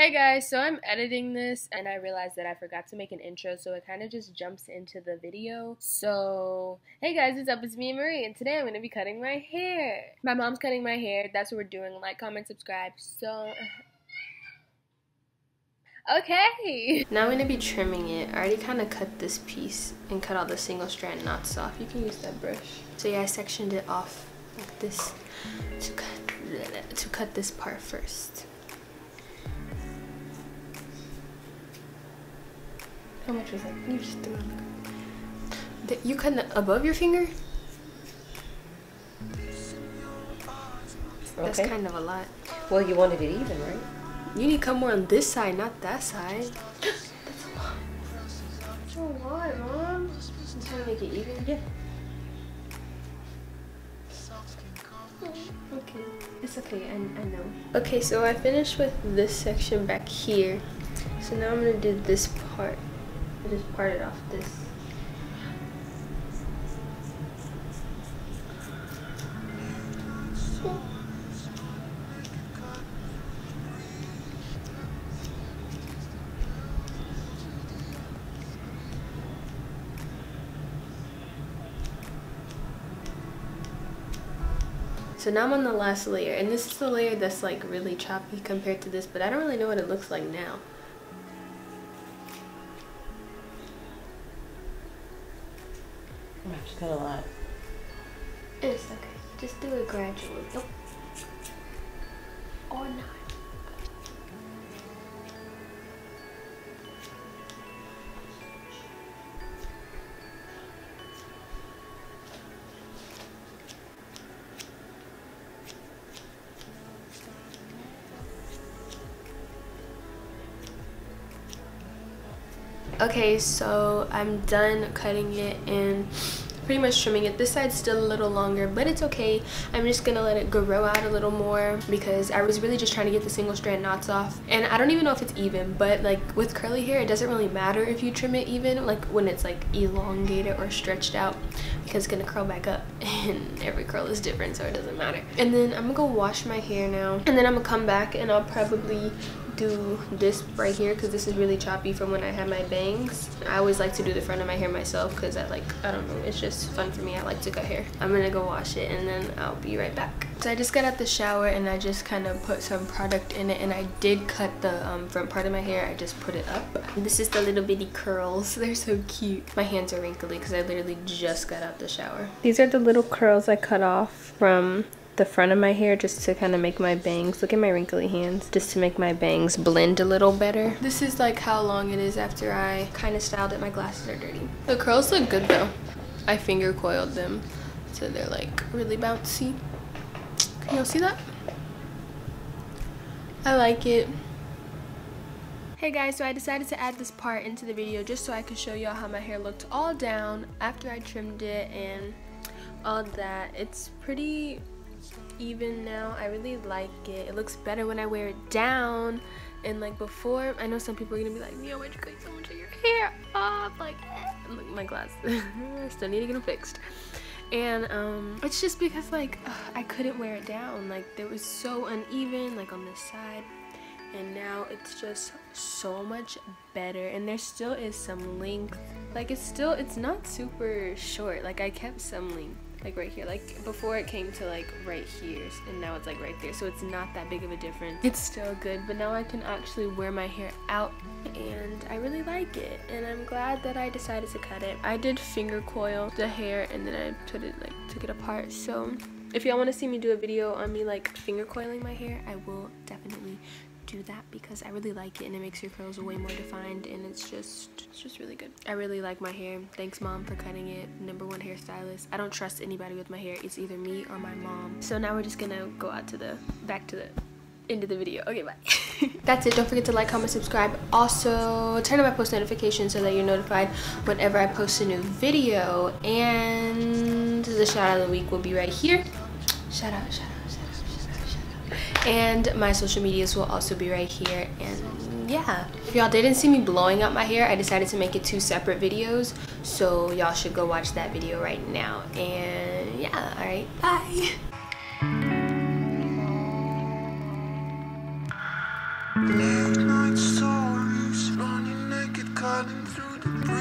Hey guys, so I'm editing this and I realized that I forgot to make an intro, so it kind of just jumps into the video. So, hey guys, what's up? It's Mia Marie, and today I'm going to be cutting my hair. My mom's cutting my hair. That's what we're doing. Like, comment, subscribe. So, okay. Now I'm going to be trimming it. I already kind of cut this piece and cut all the single strand knots off. You can use that brush. So yeah, I sectioned it off like this to cut this part first. How much was that? You just threw it. You cut above your finger? Okay. That's kind of a lot. Well, you wanted it even, right? You need to cut more on this side, not that side. That's a lot. That's a lot, Mom. You trying to make it even? Yeah. Okay. It's okay, I know. Okay, so I finished with this section back here. So now I'm going to do this part. I just parted off this. So now I'm on the last layer, and this is the layer that's like really choppy compared to this, but I don't really know what it looks like now. I've just got a lot. It's okay. Just do it gradually. Nope. Or not. Okay, so I'm done cutting it and pretty much trimming it. This side's still a little longer, but it's okay. I'm just gonna let it grow out a little more because I was really just trying to get the single strand knots off. And I don't even know if it's even, but like with curly hair, it doesn't really matter if you trim it even, like when it's like elongated or stretched out, because it's gonna curl back up and every curl is different, so it doesn't matter. And then I'm gonna go wash my hair now, and then I'm gonna come back and I'll probably do this right here because this is really choppy from when I had my bangs. I always like to do the front of my hair myself because I don't know, it's just fun for me. I like to cut hair. I'm gonna go wash it and then I'll be right back. So I just got out the shower and I just kind of put some product in it, and I did cut the front part of my hair. I just put it up. This is the little bitty curls. They're so cute. My hands are wrinkly because I literally just got out the shower. These are the little curls I cut off from the front of my hair just to kind of make my bangs, look at my wrinkly hands, just to make my bangs blend a little better. This is like how long it is after I kind of styled it. My glasses are dirty. The curls look good though. I finger coiled them so they're like really bouncy. Can y'all see that? I like it. Hey guys, so I decided to add this part into the video just so I could show y'all how my hair looked all down after I trimmed it and all that. It's pretty even now. I really like it. It looks better when I wear it down, and like before, I know some people are gonna be like, Mia, why'd you cut so much of your hair off? Like, eh. Look at my glasses. Still need to get them fixed. And it's just because like I couldn't wear it down. Like it was so uneven, like on this side, and now it's just so much better. And there still is some length. Like it's not super short. Like I kept some length. Like right here, like before it came to like right here, and now it's like right there, so it's not that big of a difference. It's still good, but now I can actually wear my hair out, and I really like it, and I'm glad that I decided to cut it. I did finger coil the hair, and then I took it apart, so if y'all want to see me do a video on me like finger coiling my hair, I will definitely do that because I really like it, and it makes your curls way more defined, and it's just really good. I really like my hair. Thanks Mom for cutting it. #1 hairstylist. I don't trust anybody with my hair. It's either me or my mom. So now we're just gonna go out to the back to the end of the video. Okay, bye. That's it. Don't forget to like, comment, subscribe. Also turn on my post notifications so that you're notified whenever I post a new video, and the shout out of the week will be right here. Shout out, shout out. And my social medias will also be right here, and yeah. If y'all didn't see me blowing up my hair, I decided to make it 2 separate videos, so y'all should go watch that video right now. And yeah, alright, bye! cutting through the breeze.